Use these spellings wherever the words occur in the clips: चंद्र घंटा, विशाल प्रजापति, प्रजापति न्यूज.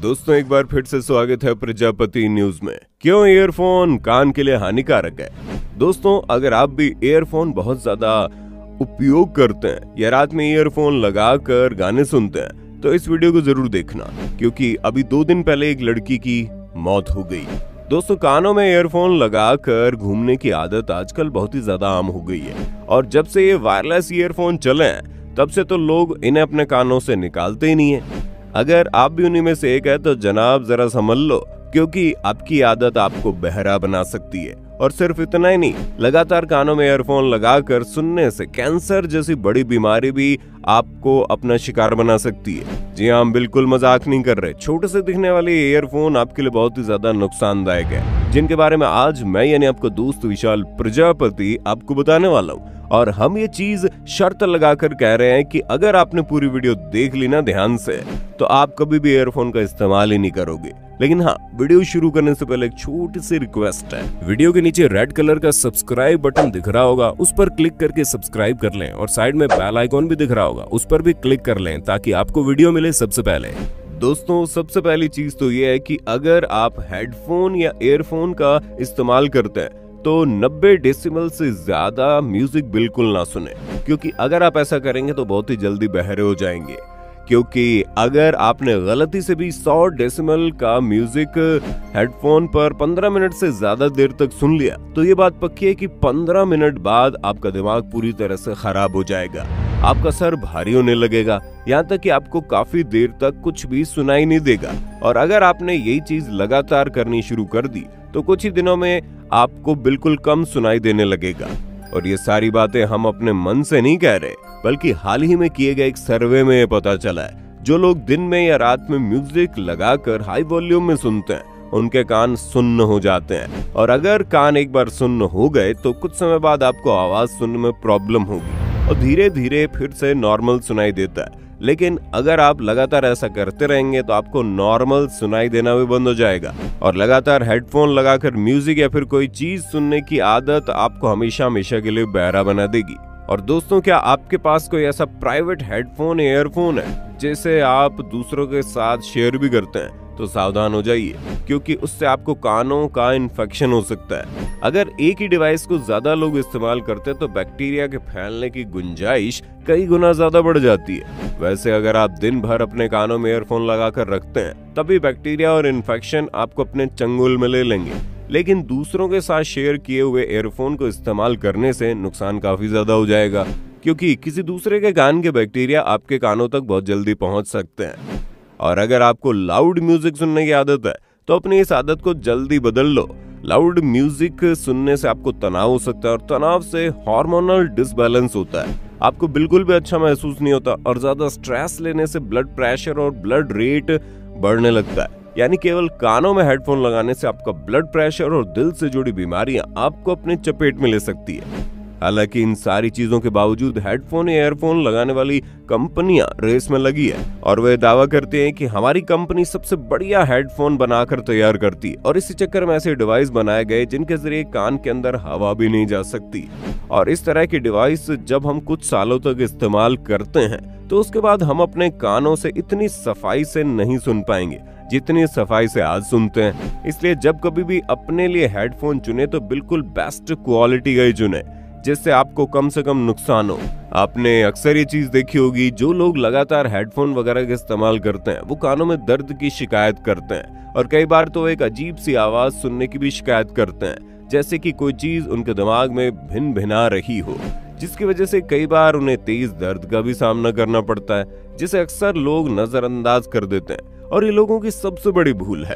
दोस्तों एक बार फिर से स्वागत है प्रजापति न्यूज में। क्यों ईयरफोन कान के लिए हानिकारक है? दोस्तों अगर आप भी ईयरफोन बहुत ज्यादा उपयोग करते हैं या रात में ईयरफोन लगाकर गाने सुनते हैं तो इस वीडियो को जरूर देखना, क्योंकि अभी 2 दिन पहले एक लड़की की मौत हो गई। दोस्तों कानों में ईयरफोन लगाकर घूमने की आदत आजकल बहुत ही ज्यादा आम हो गई है और जब से ये वायरलेस ईयरफोन चले हैं तब से तो लोग इन्हें अपने कानों से निकालते ही नहीं है। अगर आप भी उन्हीं में से एक है तो जनाब जरा संभल लो, क्योंकि आपकी आदत आपको बहरा बना सकती है। और सिर्फ इतना ही नहीं, लगातार कानों में ईयरफोन लगाकर सुनने से कैंसर जैसी बड़ी बीमारी भी आपको अपना शिकार बना सकती है। जी हाँ, हम बिल्कुल मजाक नहीं कर रहे। छोटे से दिखने वाले ईयरफोन आपके लिए बहुत ही ज्यादा नुकसानदायक है, जिनके बारे में आज मैं यानी आपका दोस्त विशाल प्रजापति आपको बताने वाला हूँ। और हम ये चीज शर्त लगाकर कह रहे हैं कि अगर आपने पूरी वीडियो देख ली ना ध्यान से तो आप कभी भी ईयरफोन का इस्तेमाल ही नहीं करोगे। लेकिन हाँ, वीडियो शुरू करने से पहले एक छोटी सी रिक्वेस्ट है। वीडियो के नीचे रेड कलर का सब्सक्राइब बटन दिख रहा होगा, उस पर क्लिक करके सब्सक्राइब कर लें और साइड में बेल आइकॉन भी दिख रहा होगा, उस पर भी क्लिक कर लें ताकि आपको वीडियो मिले सबसे पहले। दोस्तों सबसे पहली चीज तो ये है कि अगर आप हेडफोन या ईयरफोन का इस्तेमाल करते हैं तो 90 डेसिमल से ज्यादा म्यूजिक बिल्कुल ना सुने, क्योंकि अगर आप ऐसा करेंगे तो बहुत ही जल्दी बहरे हो जाएंगे। क्योंकि अगर आपने गलती से भी 100 डेसिमल का म्यूजिक हेडफोन पर 15 मिनट से ज्यादा देर तक सुन लिया तो ये बात पक्की है कि 15 मिनट बाद आपका दिमाग पूरी तरह से खराब हो जाएगा। आपका सर भारी होने लगेगा, यहाँ तक कि आपको काफी देर तक कुछ भी सुनाई नहीं देगा। और अगर आपने यही चीज लगातार करनी शुरू कर दी तो कुछ ही दिनों में आपको बिल्कुल कम सुनाई देने लगेगा। और ये सारी बातें हम अपने मन से नहीं कह रहे, बल्कि हाल ही में किए गए एक सर्वे में पता चला है। जो लोग दिन में या रात में म्यूजिक लगाकर हाई वॉल्यूम में सुनते हैं उनके कान सुन्न हो जाते हैं, और अगर कान एक बार सुन्न हो गए तो कुछ समय बाद आपको आवाज सुनने में प्रॉब्लम होगी और धीरे धीरे फिर से नॉर्मल सुनाई देता है। लेकिन अगर आप लगातार ऐसा करते रहेंगे तो आपको नॉर्मल सुनाई देना भी बंद हो जाएगा। और लगातार हेडफोन लगाकर म्यूजिक या फिर कोई चीज सुनने की आदत आपको हमेशा हमेशा के लिए बहरा बना देगी। और दोस्तों क्या आपके पास कोई ऐसा प्राइवेट हेडफोन ईयरफोन है जिसे आप दूसरों के साथ शेयर भी करते हैं तो सावधान हो जाइए, क्योंकि उससे आपको कानों का इन्फेक्शन हो सकता है। अगर एक ही डिवाइस को ज्यादा लोग इस्तेमाल करते हैं तो बैक्टीरिया के फैलने की गुंजाइश कई गुना ज्यादा बढ़ जाती है। वैसे अगर आप दिन भर अपने कानों में ईयरफोन लगाकर रखते हैं तभी बैक्टीरिया और इन्फेक्शन आपको अपने चंगुल में ले लेंगे। लेकिन दूसरों के साथ शेयर किए हुए ईयरफोन को इस्तेमाल करने से नुकसान काफी ज्यादा हो जाएगा, क्योंकि किसी दूसरे के कान के बैक्टीरिया आपके कानों तक बहुत जल्दी पहुंच सकते हैं। और अगर आपको लाउड म्यूजिक सुनने की आदत है तो अपनी इस आदत को जल्दी बदल लो। लाउड म्यूजिक सुनने से आपको तनाव हो सकता है और तनाव से हार्मोनल डिसबैलेंस होता है। आपको बिल्कुल भी अच्छा महसूस नहीं होता और ज्यादा स्ट्रेस लेने से ब्लड प्रेशर और ब्लड रेट बढ़ने लगता है। यानी केवल कानों में हेडफोन लगाने से आपका ब्लड प्रेशर और दिल से जुड़ी बीमारियां आपको अपने चपेट में ले सकती है। हालांकि इन सारी चीजों के बावजूद हेडफोन या ईयरफोन लगाने वाली कंपनियां रेस में लगी है और वे दावा करते हैं कि हमारी कंपनी सबसे बढ़िया हेडफोन बनाकर तैयार करती है। और इसी चक्कर में ऐसे डिवाइस बनाए गए जिनके जरिए कान के अंदर हवा भी नहीं जा सकती। और इस तरह के डिवाइस जब हम कुछ सालों तक इस्तेमाल करते हैं तो उसके बाद हम अपने कानों से इतनी सफाई से नहीं सुन पाएंगे जितनी सफाई से आज सुनते हैं। इसलिए जब कभी भी अपने लिए हेडफोन चुने तो बिल्कुल बेस्ट क्वालिटी का ही चुने, जिससे आपको कम से कम नुकसान हो। आपने अक्सर ये चीज देखी होगी, जो लोग लगातार हेडफोन वगैरह का इस्तेमाल करते हैं वो कानों में दर्द की शिकायत करते हैं और कई बार तो एक अजीब सी आवाज सुनने की भी शिकायत करते हैं, जैसे कि कोई चीज उनके दिमाग में भिन-भिना रही हो, जिसकी वजह से कई बार उन्हें तेज दर्द का भी सामना करना पड़ता है, जिसे अक्सर लोग नजरअंदाज कर देते हैं। और ये लोगों की सबसे बड़ी भूल है।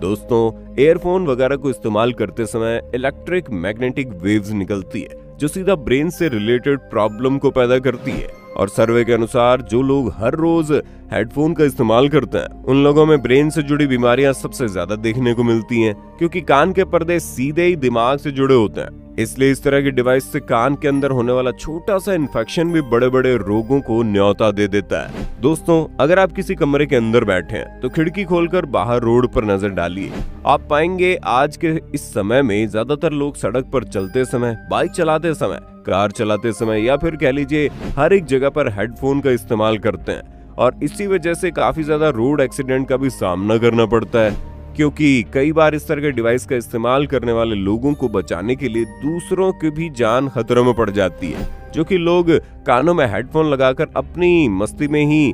दोस्तों ईयरफोन वगैरह को इस्तेमाल करते समय इलेक्ट्रिक मैग्नेटिक वेव्स निकलती है जो सीधा ब्रेन से रिलेटेड प्रॉब्लम को पैदा करती है। और सर्वे के अनुसार जो लोग हर रोज हेडफोन का इस्तेमाल करते हैं उन लोगों में ब्रेन से जुड़ी बीमारियां सबसे ज्यादा देखने को मिलती हैं, क्योंकि कान के पर्दे सीधे ही दिमाग से जुड़े होते हैं। इसलिए इस तरह के डिवाइस से कान के अंदर होने वाला छोटा सा इन्फेक्शन भी बड़े बड़े रोगों को न्योता दे देता है। दोस्तों अगर आप किसी कमरे के अंदर बैठे हैं तो खिड़की खोलकर बाहर रोड पर नजर डालिए। आप पाएंगे आज के इस समय में ज्यादातर लोग सड़क पर चलते समय, बाइक चलाते समय, कार चलाते समय या फिर कह लीजिए हर एक जगह पर हेडफोन का इस्तेमाल करते हैं। और इसी वजह से काफ़ी ज़्यादा रोड एक्सीडेंट का भी सामना करना पड़ता है, क्योंकि कई बार इस तरह के डिवाइस का इस्तेमाल करने वाले लोगों को बचाने के लिए दूसरों की भी जान खतरे में पड़ जाती है, जो कि लोग कानों में हेडफोन लगाकर अपनी मस्ती में ही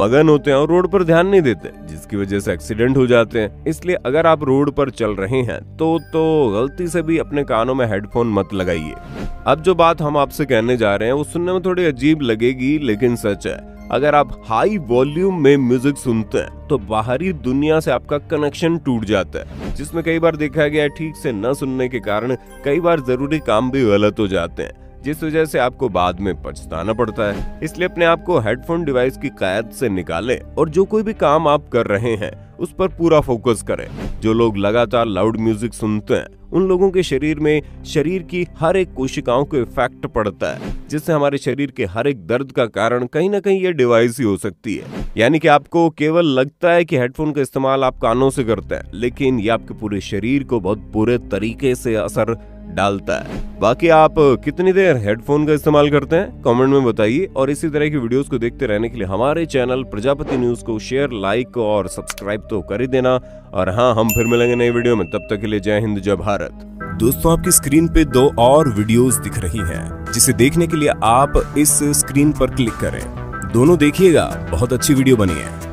मगन होते हैं और रोड पर ध्यान नहीं देते, जिसकी वजह से एक्सीडेंट हो जाते हैं। इसलिए अगर आप रोड पर चल रहे हैं तो गलती से भी अपने कानों में हेडफोन मत लगाइए। अब जो बात हम आपसे कहने जा रहे हैं वो सुनने में थोड़ी अजीब लगेगी, लेकिन सच है। अगर आप हाई वॉल्यूम में म्यूजिक सुनते हैं तो बाहरी दुनिया से आपका कनेक्शन टूट जाता है, जिसमें कई बार देखा गया है ठीक से न सुनने के कारण कई बार जरूरी काम भी गलत हो जाते हैं, जिस वजह से आपको बाद में पछताना पड़ता है। इसलिए अपने आप को हेडफोन डिवाइस की कैद से निकालें और जो कोई भी काम आप कर रहे हैं उस पर पूरा फोकस करें। जो लोग लगातार लाउड म्यूजिक सुनते हैं उन लोगों के शरीर की हर एक कोशिकाओं को इफेक्ट पड़ता है, जिससे हमारे शरीर के हर एक दर्द का कारण कहीं ना कहीं ये डिवाइस ही हो सकती है। यानी कि आपको केवल लगता है कि हेडफोन का इस्तेमाल आप कानों से करते हैं, लेकिन ये आपके पूरे शरीर को बहुत बुरे तरीके से असर डालता है। बाकी आप कितनी देर हेडफोन का इस्तेमाल करते हैं कमेंट में बताइए, और इसी तरह की वीडियोस को देखते रहने के लिए हमारे चैनल प्रजापति न्यूज को शेयर, लाइक और सब्सक्राइब तो कर ही देना। और हाँ, हम फिर मिलेंगे नई वीडियो में, तब तक के लिए जय हिंद जय भारत। दोस्तों, आपकी स्क्रीन पे 2 और वीडियोस दिख रही हैं, जिसे देखने के लिए आप इस स्क्रीन पर क्लिक करें। दोनों देखिएगा, बहुत अच्छी वीडियो बनी है।